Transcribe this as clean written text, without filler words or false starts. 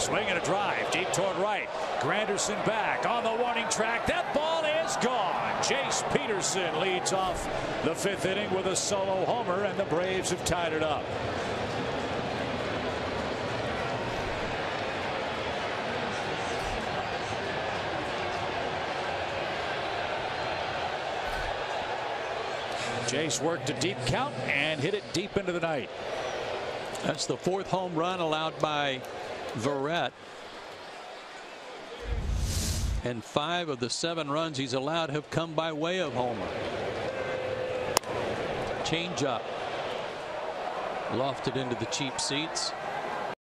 Swing and a drive deep toward right. Granderson back on the warning track. That ball is gone. Jace Peterson leads off the fifth inning with a solo homer, and the Braves have tied it up. Jace worked a deep count and hit it deep into the night. That's the fourth home run allowed by Verrett. And 5 of the 7 runs he's allowed have come by way of homer. Change up. Lofted into the cheap seats.